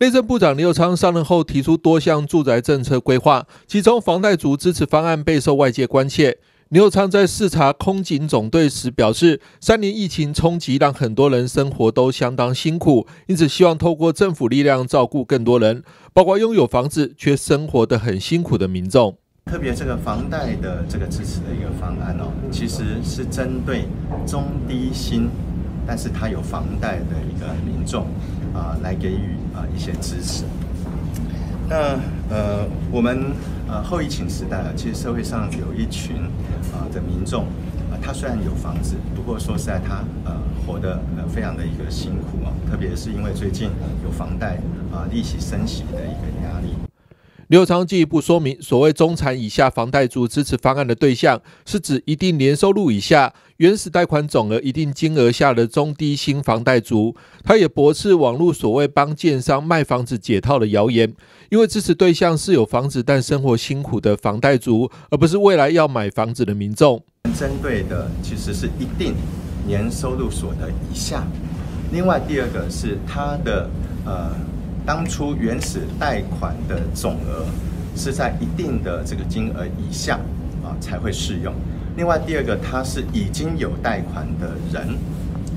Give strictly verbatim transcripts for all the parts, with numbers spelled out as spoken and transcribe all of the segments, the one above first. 内政部长林右昌上任后提出多项住宅政策规划，其中房贷族支持方案备受外界关切。 林右昌在视察空警总队时表示，三年疫情冲击让很多人生活都相当辛苦，因此希望透过政府力量照顾更多人，包括拥有房子却生活得很辛苦的民众。特别这个房贷的这个支持的一个方案哦，其实是针对中低薪，但是他有房贷的一个民众啊、呃，来给予啊、呃、一些支持。 那呃，我们呃后疫情时代啊，其实社会上有一群啊、呃、的民众啊、呃，他虽然有房子，不过说实在他呃活得呃非常的一个辛苦啊，特别是因为最近有房贷啊、呃、利息升息的一个压力。林右昌进一步说明，所谓中产以下房贷族支持方案的对象，是指一定年收入以下、原始贷款总额一定金额下的中低薪房贷族。他也驳斥网络所谓帮建商卖房子解套的谣言，因为支持对象是有房子但生活辛苦的房贷族，而不是未来要买房子的民众。针对的其实是一定年收入所得以下，另外第二个是他的呃。 当初原始贷款的总额是在一定的这个金额以下啊才会适用。另外第二个，他是已经有贷款的人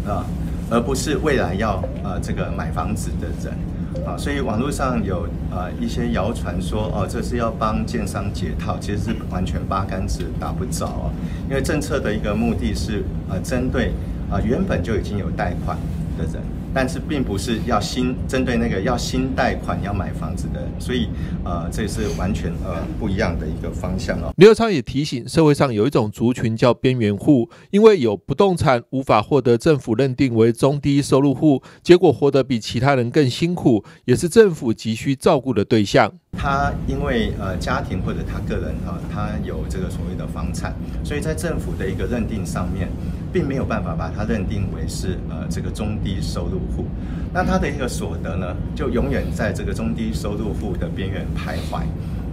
啊，而不是未来要呃、啊、这个买房子的人啊。所以网络上有呃、啊、一些谣传说哦，这是要帮建商解套，其实是完全八竿子打不着啊。因为政策的一个目的是呃、啊、针对啊原本就已经有贷款的人。 但是并不是要新针对那个要新贷款要买房子的人，所以呃，这是完全呃不一样的一个方向哦。林右昌也提醒，社会上有一种族群叫边缘户，因为有不动产无法获得政府认定为中低收入户，结果活得比其他人更辛苦，也是政府急需照顾的对象。他因为呃家庭或者他个人哈、呃，他有这个所谓的房产，所以在政府的一个认定上面，并没有办法把他认定为是呃这个中低收入。 户，那他的一个所得呢，就永远在这个中低收入户的边缘徘徊。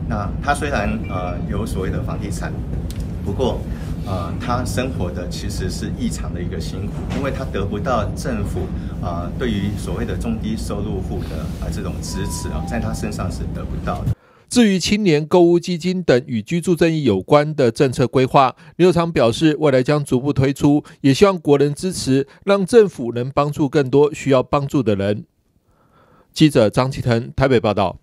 那他虽然呃有所谓的房地产，不过呃他生活的其实是异常的一个辛苦，因为他得不到政府啊、呃、对于所谓的中低收入户的呃这种支持啊、呃，在他身上是得不到的。 至于青年购屋基金等与居住正义有关的政策规划，林右昌表示，未来将逐步推出，也希望国人支持，让政府能帮助更多需要帮助的人。记者张启腾台北报道。